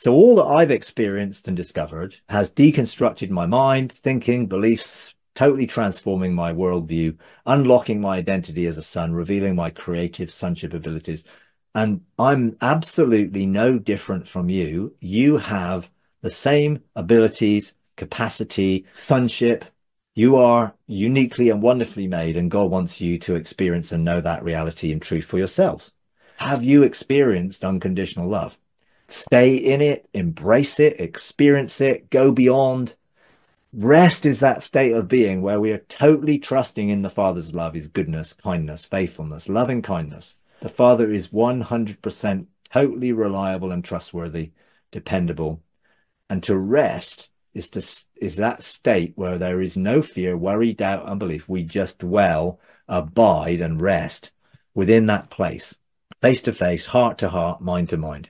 So all that I've experienced and discovered has deconstructed my mind, thinking, beliefs, totally transforming my worldview, unlocking my identity as a son, revealing my creative sonship abilities. And I'm absolutely no different from you. You have the same abilities, capacity, sonship. You are uniquely and wonderfully made, and God wants you to experience and know that reality and truth for yourselves. Have you experienced unconditional love? Stay in it, embrace it, experience it, go beyond. Rest is that state of being where we are totally trusting in the Father's love, his goodness, kindness, faithfulness, loving kindness. The Father is 100% totally reliable and trustworthy, dependable. And to rest is that state where there is no fear, worry, doubt, unbelief. We just dwell, abide, and rest within that place, face to face, heart to heart, mind to mind.